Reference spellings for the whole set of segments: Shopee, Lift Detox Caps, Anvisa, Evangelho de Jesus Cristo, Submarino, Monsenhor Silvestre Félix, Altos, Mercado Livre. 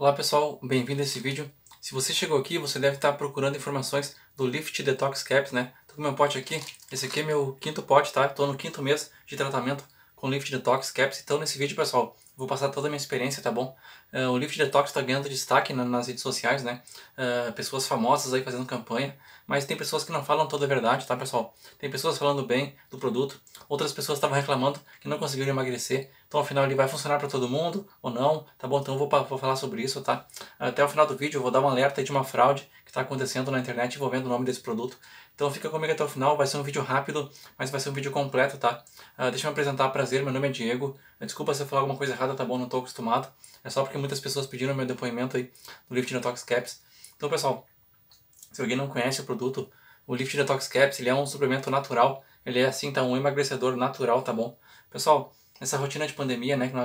Olá pessoal, bem-vindo a esse vídeo. Se você chegou aqui, você deve estar procurando informações do Lift Detox Caps, né? Tô com meu pote aqui, esse aqui é meu quinto pote, tá? Tô no quinto mês de tratamento com Lift Detox Caps. Então nesse vídeo, pessoal, vou passar toda a minha experiência, tá bom? O Lift Detox tá ganhando destaque nas redes sociais, né? Pessoas famosas aí fazendo campanha, mas tem pessoas que não falam toda a verdade, tá, pessoal? Tem pessoas falando bem do produto, outras pessoas estavam reclamando que não conseguiram emagrecer. Então, afinal, ele vai funcionar para todo mundo ou não, tá bom? Então eu vou falar sobre isso, tá? Até o final do vídeo eu vou dar um alerta de uma fraude que tá acontecendo na internet envolvendo o nome desse produto. Então fica comigo até o final, vai ser um vídeo rápido, mas vai ser um vídeo completo, tá? Deixa eu me apresentar, prazer, meu nome é Diego. Desculpa se eu falar alguma coisa errada, tá bom? Não tô acostumado. É só porque muitas pessoas pediram meu depoimento aí no Lift Detox Caps. Então, pessoal, se alguém não conhece o produto, o Lift Detox Caps, ele é um suplemento natural. Ele é assim, tá? Um emagrecedor natural, tá bom? Pessoal, nessa rotina de pandemia, né, que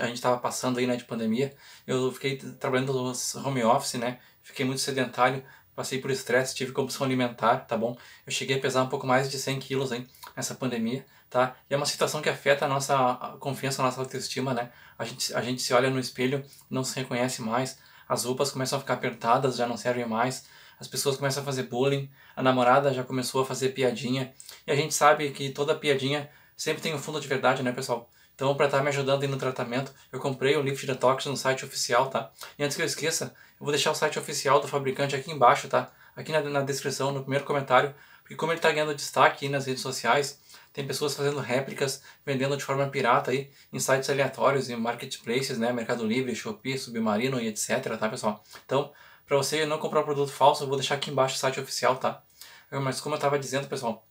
a gente estava passando aí, né, de pandemia, eu fiquei trabalhando no home office, né? Fiquei muito sedentário. Passei por estresse, tive compulsão alimentar, tá bom? Eu cheguei a pesar um pouco mais de 100 quilos, hein, nessa pandemia, tá? E é uma situação que afeta a nossa confiança, a nossa autoestima, né? A gente se olha no espelho, não se reconhece mais, as roupas começam a ficar apertadas, já não servem mais, as pessoas começam a fazer bullying, a namorada já começou a fazer piadinha, e a gente sabe que toda piadinha sempre tem um fundo de verdade, né, pessoal? Então, para estar me ajudando aí no tratamento, eu comprei o Lift Detox no site oficial, tá? E antes que eu esqueça, eu vou deixar o site oficial do fabricante aqui embaixo, tá? Aqui na descrição, no primeiro comentário. Porque como ele tá ganhando destaque aí nas redes sociais, tem pessoas fazendo réplicas, vendendo de forma pirata aí, em sites aleatórios, em marketplaces, né? Mercado Livre, Shopee, Submarino e etc, tá, pessoal? Então, para você não comprar um produto falso, eu vou deixar aqui embaixo o site oficial, tá? Mas como eu tava dizendo, pessoal,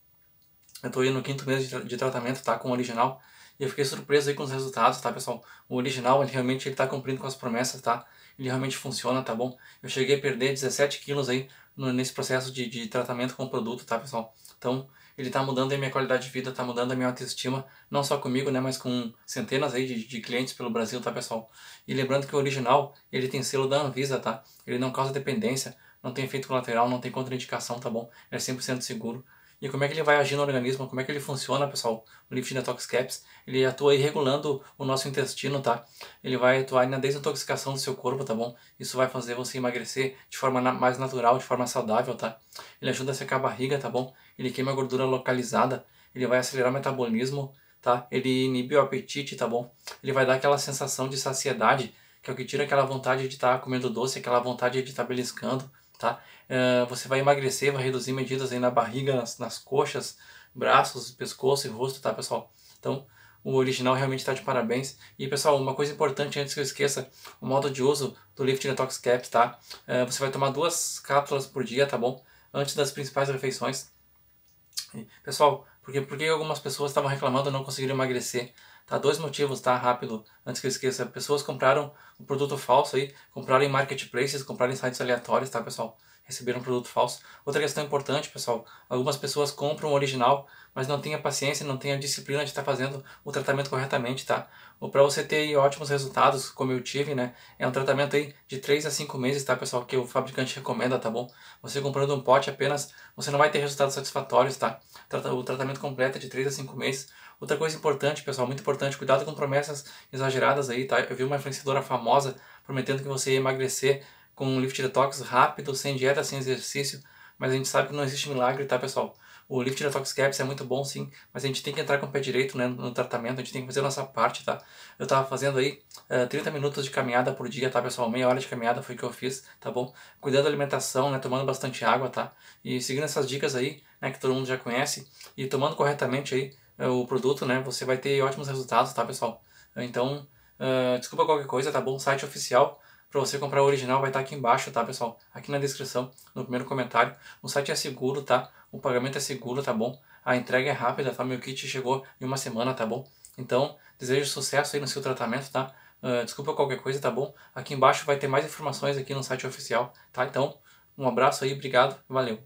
eu tô aí no quinto mês de tratamento, tá? Com o original. E eu fiquei surpreso aí com os resultados, tá, pessoal? O original, ele realmente tá cumprindo com as promessas, tá? Ele realmente funciona, tá bom? Eu cheguei a perder 17 quilos aí nesse processo de tratamento com o produto, tá, pessoal? Então, ele tá mudando a minha qualidade de vida, tá mudando a minha autoestima, não só comigo, né, mas com centenas aí de clientes pelo Brasil, tá, pessoal? E lembrando que o original, ele tem selo da Anvisa, tá? Ele não causa dependência, não tem efeito colateral, não tem contraindicação, tá bom? Ele é 100% seguro. E como é que ele vai agir no organismo, como é que ele funciona, pessoal? O Lift Detox Caps, ele atua aí regulando o nosso intestino, tá? Ele vai atuar na desintoxicação do seu corpo, tá bom? Isso vai fazer você emagrecer de forma mais natural, de forma saudável, tá? Ele ajuda a secar a barriga, tá bom? Ele queima a gordura localizada, ele vai acelerar o metabolismo, tá? Ele inibe o apetite, tá bom? Ele vai dar aquela sensação de saciedade, que é o que tira aquela vontade de estar comendo doce, aquela vontade de estar beliscando, tá? Você vai emagrecer, vai reduzir medidas aí na barriga, nas coxas, braços, pescoço e rosto, tá, pessoal? Então, o original realmente tá de parabéns. E, pessoal, uma coisa importante antes que eu esqueça, o modo de uso do Lift Detox Caps, tá? Você vai tomar 2 cápsulas por dia, tá bom? Antes das principais refeições. E, pessoal, porque algumas pessoas estavam reclamando e não conseguiram emagrecer? Tá, 2 motivos, tá? Rápido, antes que eu esqueça. Pessoas compraram um produto falso aí, compraram em marketplaces, compraram em sites aleatórios, tá, pessoal? Receberam um produto falso. Outra questão importante, pessoal, algumas pessoas compram o original, mas não tem a paciência, não tem a disciplina de estar fazendo o tratamento corretamente, tá? Para você ter aí ótimos resultados, como eu tive, né? É um tratamento aí de 3 a 5 meses, tá, pessoal? Que o fabricante recomenda, tá bom? Você comprando um pote apenas, você não vai ter resultados satisfatórios, tá? O tratamento completo é de 3 a 5 meses. Outra coisa importante, pessoal, muito importante, cuidado com promessas exageradas aí, tá? Eu vi uma influenciadora famosa prometendo que você ia emagrecer com um Lift Detox rápido, sem dieta, sem exercício, mas a gente sabe que não existe milagre, tá, pessoal? O Lift Detox Caps é muito bom, sim, mas a gente tem que entrar com o pé direito, né, no tratamento, a gente tem que fazer a nossa parte, tá? Eu tava fazendo aí 30 minutos de caminhada por dia, tá, pessoal? Meia hora de caminhada foi o que eu fiz, tá bom? Cuidando da alimentação, né, tomando bastante água, tá? E seguindo essas dicas aí, né, que todo mundo já conhece, e tomando corretamente aí o produto, né, você vai ter ótimos resultados, tá, pessoal? Então, desculpa qualquer coisa, tá bom? Site oficial, para você comprar o original, vai estar aqui embaixo, tá, pessoal? Aqui na descrição, no primeiro comentário. O site é seguro, tá? O pagamento é seguro, tá bom? A entrega é rápida, tá? Meu kit chegou em 1 semana, tá bom? Então, desejo sucesso aí no seu tratamento, tá? Desculpa qualquer coisa, tá bom? Aqui embaixo vai ter mais informações aqui no site oficial, tá? Então, um abraço aí, obrigado, valeu!